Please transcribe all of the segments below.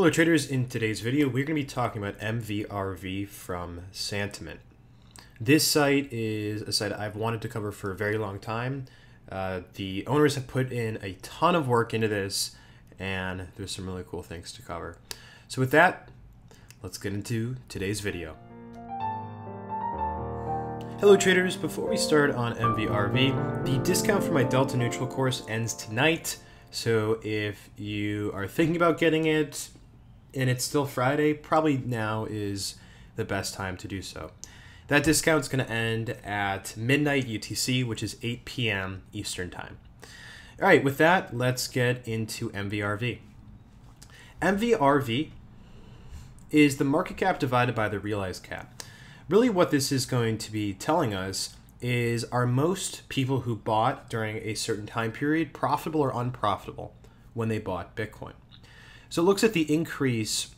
Hello traders, in today's video we're going to be talking about MVRV from Santiment. This site is a site I've wanted to cover for a very long time. The owners have put in a ton of work into this and there's some really cool things to cover. So with that, let's get into today's video. Hello traders, before we start on MVRV, the discount for my Delta Neutral course ends tonight. So if you are thinking about getting it, and it's still Friday, probably now is the best time to do so. That discount's going to end at midnight UTC, which is 8 p.m. Eastern time. All right, with that, let's get into MVRV. MVRV is the market cap divided by the realized cap. Really what this is going to be telling us is, are most people who bought during a certain time period profitable or unprofitable when they bought Bitcoin? So it looks at the increase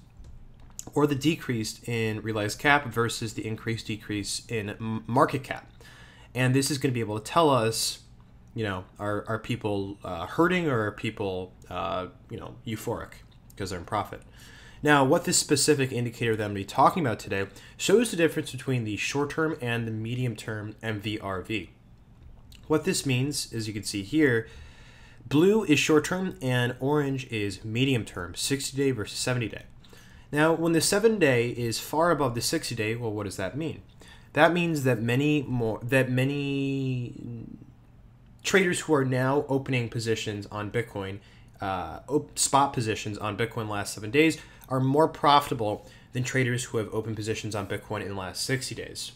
or the decrease in realized cap versus the decrease in market cap. And this is going to be able to tell us, you know, are people hurting or are people, you know, euphoric because they're in profit. Now, what this specific indicator that I'm going to be talking about today shows the difference between the short-term and the medium-term MVRV. What this means, as you can see here, blue is short-term and orange is medium-term, 60-day versus 70-day. Now, when the 7-day is far above the 60-day, well, what does that mean? That means that many traders who are now opening positions on Bitcoin, spot positions on Bitcoin last 7 days, are more profitable than traders who have opened positions on Bitcoin in the last 60 days.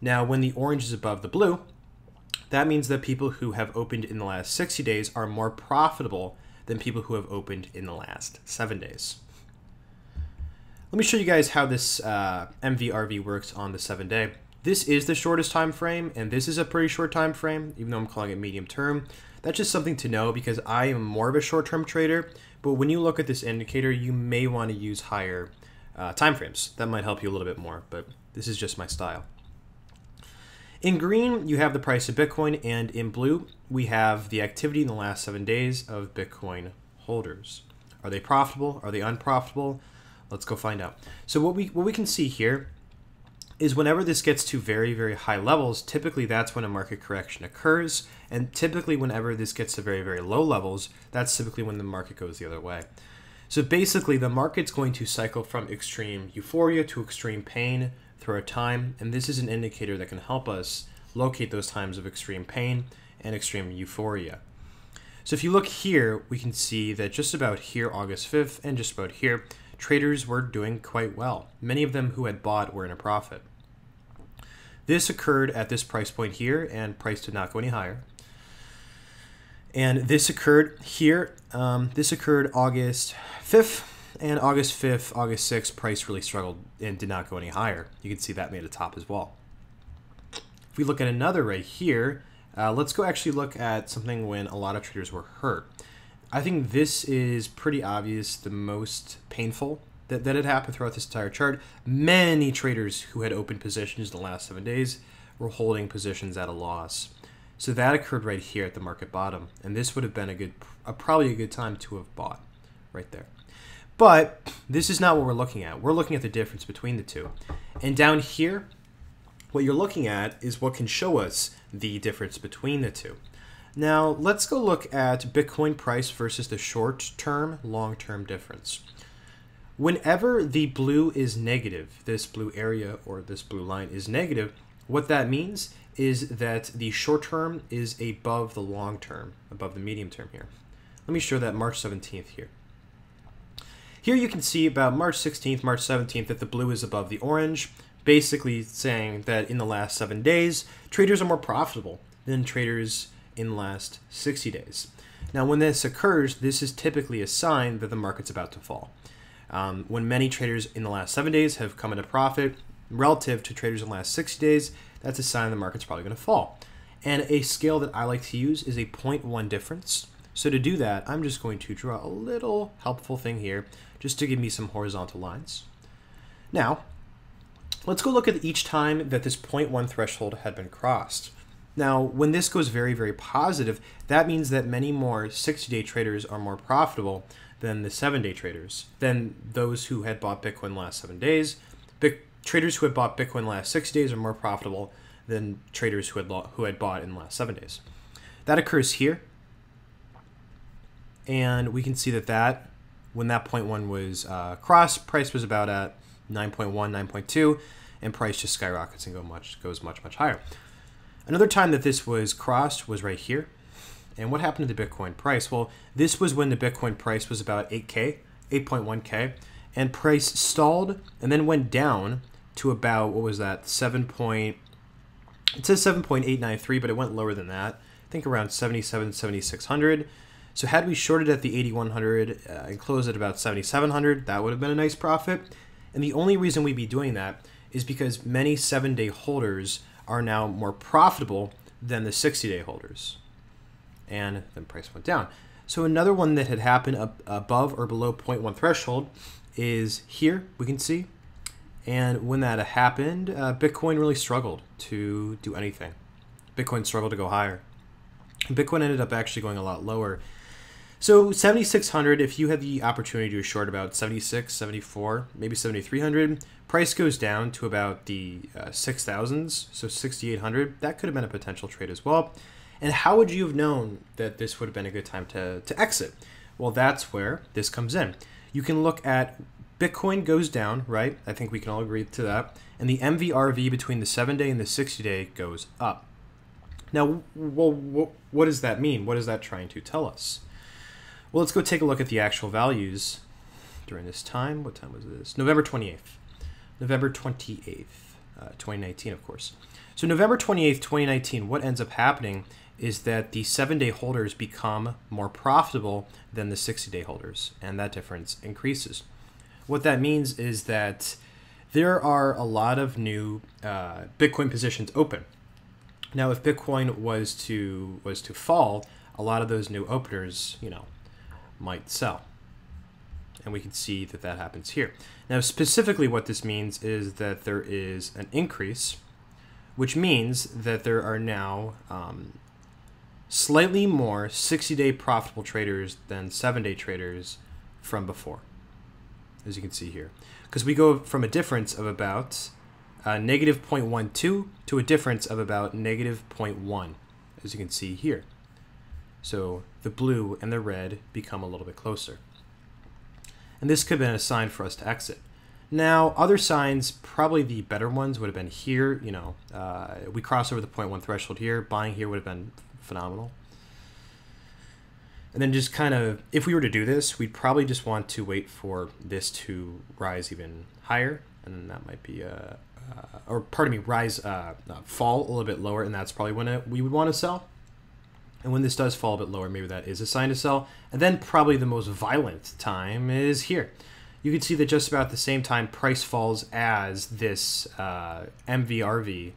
Now, when the orange is above the blue, that means that people who have opened in the last 60 days are more profitable than people who have opened in the last 7 days. Let me show you guys how this MVRV works on the 7-day. This is the shortest time frame, and this is a pretty short time frame, even though I'm calling it medium term. That's just something to know because I am more of a short-term trader, but when you look at this indicator, you may want to use higher timeframes. That might help you a little bit more, but this is just my style. In green, you have the price of Bitcoin, and in blue, we have the activity in the last 7 days of Bitcoin holders. Are they profitable? Are they unprofitable? Let's go find out. So what we can see here is whenever this gets to very, very high levels, typically that's when a market correction occurs. And typically whenever this gets to very, very low levels, that's typically when the market goes the other way. So basically the market's going to cycle from extreme euphoria to extreme pain throughout time. And this is an indicator that can help us locate those times of extreme pain and extreme euphoria. So if you look here, we can see that just about here, August 5th, and just about here, traders were doing quite well. Many of them who had bought were in a profit. This occurred at this price point here, and price did not go any higher. And this occurred here. This occurred August 5th, and August 5th, August 6th, price really struggled and did not go any higher. You can see that made a top as well. If we look at another right here, let's go actually look at something when a lot of traders were hurt. I think this is pretty obvious, the most painful that had happened throughout this entire chart. Many traders who had opened positions in the last 7 days were holding positions at a loss. So that occurred right here at the market bottom. And this would have been probably a good time to have bought right there. But this is not what we're looking at. We're looking at the difference between the two. And down here, what you're looking at is what can show us the difference between the two. Now, let's go look at Bitcoin price versus the short-term, long-term difference. Whenever the blue is negative, this blue area or this blue line is negative, what that means is that the short-term is above the long-term, above the medium-term here. Let me show that March 17th here. Here you can see about March 16th, March 17th, that the blue is above the orange, basically saying that in the last 7 days, traders are more profitable than traders in the last 60 days. Now, when this occurs, this is typically a sign that the market's about to fall. When many traders in the last 7 days have come into profit relative to traders in the last 60 days, that's a sign the market's probably going to fall. And a scale that I like to use is a 0.1 difference. So to do that, I'm just going to draw a little helpful thing here just to give me some horizontal lines. Now, let's go look at each time that this 0.1 threshold had been crossed. Now, when this goes very, very positive, that means that many more 60-day traders are more profitable than the 7-day traders, than those who had bought Bitcoin last 7 days. Traders who had bought Bitcoin last 6 days are more profitable than traders who had bought in the last 7 days. That occurs here. And we can see that when that 0.1 was crossed, price was about at 9.1, 9.2, and price just skyrockets and goes much higher. Another time that this was crossed was right here. And what happened to the Bitcoin price? Well, this was when the Bitcoin price was about 8K, 8.1K, and price stalled and then went down to about, what was that, 7. It says 7.893, but it went lower than that. I think around 77, 7600. So had we shorted at the 8100 and closed at about 7700, that would have been a nice profit. And the only reason we'd be doing that is because many 7-day holders are now more profitable than the 60-day holders. And then price went down. So another one that had happened up above or below 0.1 threshold is here, we can see. And when that happened, Bitcoin really struggled to do anything. Bitcoin struggled to go higher. Bitcoin ended up actually going a lot lower. So 7,600, if you had the opportunity to short about 76, 74, maybe 7,300, price goes down to about the 6,000s, so 6,800. That could have been a potential trade as well. And how would you have known that this would have been a good time to exit? Well, that's where this comes in. You can look at Bitcoin goes down, right? I think we can all agree to that. And the MVRV between the 7-day and the 60-day goes up. Now, well, what does that mean? What is that trying to tell us? Well, let's go take a look at the actual values during this time. What time was this? November 28th. November 28th, 2019, of course. So November 28th, 2019, what ends up happening is that the 7-day holders become more profitable than the 60-day holders, and that difference increases. What that means is that there are a lot of new Bitcoin positions open. Now, if Bitcoin was to fall, a lot of those new openers, you know, might sell. And we can see that that happens here. Now, specifically what this means is that there is an increase, which means that there are now slightly more 60-day profitable traders than 7-day traders from before, as you can see here. Because we go from a difference of about negative 0.12 to a difference of about negative 0.1, as you can see here. So the blue and the red become a little bit closer. And this could have been a sign for us to exit. Now, other signs, probably the better ones would have been here. You know, we cross over the 0.1 threshold here. Buying here would have been phenomenal. And then just kind of, if we were to do this, we'd probably just want to wait for this to rise even higher. And then that might be, or pardon me, fall a little bit lower. And that's probably when we would want to sell. And when this does fall a bit lower, maybe that is a sign to sell. And then probably the most violent time is here. You can see that just about the same time price falls as this MVRV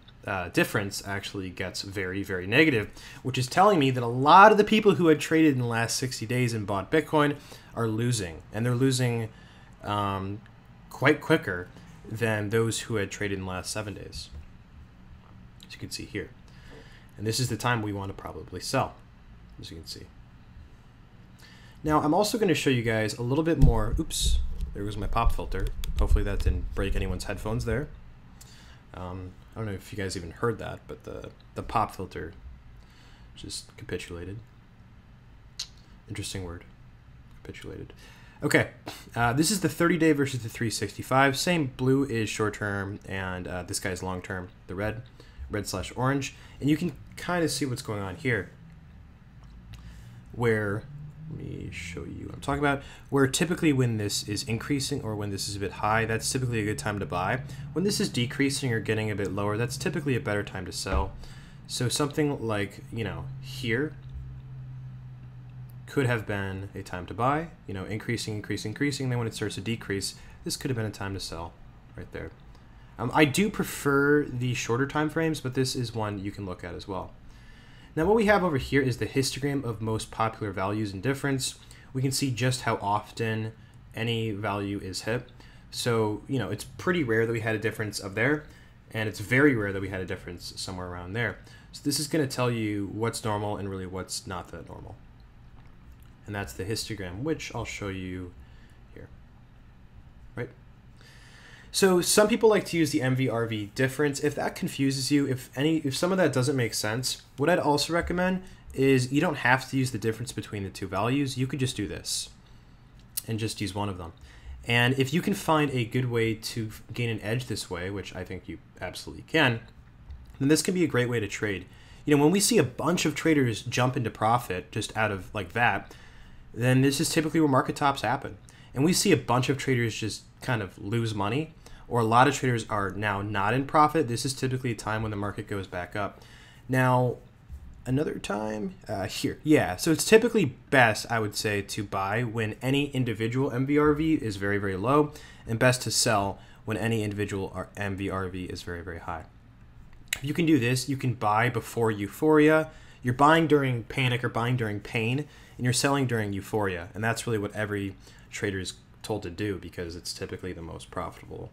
difference actually gets very, very negative, which is telling me that a lot of the people who had traded in the last 60 days and bought Bitcoin are losing. And they're losing quite quicker than those who had traded in the last 7 days, as you can see here. And this is the time we want to probably sell, as you can see. Now, I'm also going to show you guys a little bit more. Oops. There goes my pop filter. Hopefully that didn't break anyone's headphones there. I don't know if you guys even heard that, but the pop filter just capitulated. Interesting word, capitulated. Okay, this is the 30-day versus the 365. Same, blue is short-term, and this guy's long-term, the red/orange. And you can kind of see what's going on here, where... Let me show you what I'm talking about. Where typically when this is increasing or when this is a bit high, that's typically a good time to buy. When this is decreasing or getting a bit lower, that's typically a better time to sell. So something like, you know, here could have been a time to buy. You know, increasing. Then when it starts to decrease, this could have been a time to sell right there. I do prefer the shorter time frames, but this is one you can look at as well. Now what we have over here is the histogram of most popular values and difference. We can see just how often any value is hit. So, you know, it's pretty rare that we had a difference up there, and it's very rare that we had a difference somewhere around there. So this is going to tell you what's normal and really what's not that normal. and that's the histogram, which I'll show you here, right? So some people like to use the MVRV difference. If that confuses you, if some of that doesn't make sense, what I'd also recommend is you don't have to use the difference between the two values. You could just do this and just use one of them. And if you can find a good way to gain an edge this way, which I think you absolutely can, then this can be a great way to trade. You know, when we see a bunch of traders jump into profit just out of like that, then this is typically where market tops happen. And we see a bunch of traders just kind of lose money, or a lot of traders are now not in profit. This is typically a time when the market goes back up. Now, another time here. Yeah, so it's typically best, I would say, to buy when any individual MVRV is very, very low, and best to sell when any individual MVRV is very, very high. You can do this. You can buy before euphoria. You're buying during panic or buying during pain, and you're selling during euphoria. And that's really what every trader is told to do, because it's typically the most profitable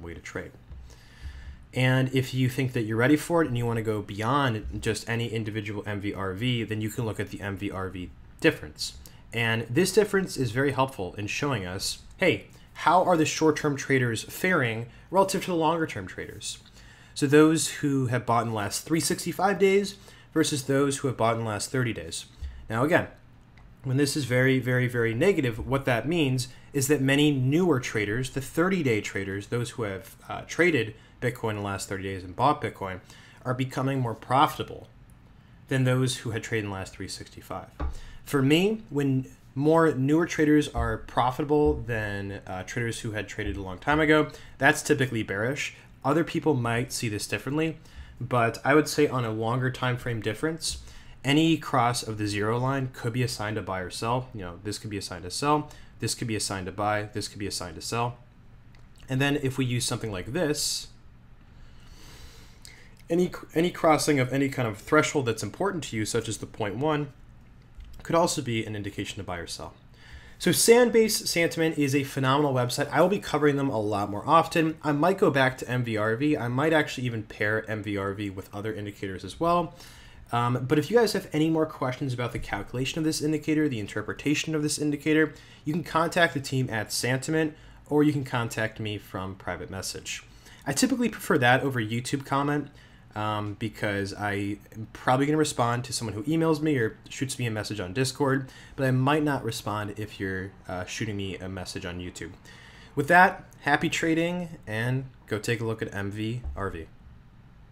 way to trade. And if you think that you're ready for it and you want to go beyond just any individual MVRV, then you can look at the MVRV difference. And this difference is very helpful in showing us, hey, how are the short-term traders faring relative to the longer-term traders? So those who have bought in the last 365 days versus those who have bought in the last 30 days. Now again, when this is very, very, very negative, what that means is that many newer traders, the 30-day traders, those who have traded Bitcoin in the last 30 days and bought Bitcoin, are becoming more profitable than those who had traded in the last 365. For me, when more newer traders are profitable than traders who had traded a long time ago, that's typically bearish. Other people might see this differently, but I would say on a longer time frame difference, any cross of the zero line could be assigned to buy or sell. You know, this could be assigned to sell, this could be assigned to buy, this could be assigned to sell. And then if we use something like this, any crossing of any kind of threshold that's important to you, such as the 0.1, could also be an indication to buy or sell. So Sanbase Santiment is a phenomenal website. I will be covering them a lot more often. I might go back to MVRV. I might actually even pair MVRV with other indicators as well. But if you guys have any more questions about the calculation of this indicator, the interpretation of this indicator, you can contact the team at Santiment, or you can contact me from private message. I typically prefer that over YouTube comment because I am probably going to respond to someone who emails me or shoots me a message on Discord, but I might not respond if you're shooting me a message on YouTube. With that, happy trading, and go take a look at MVRV.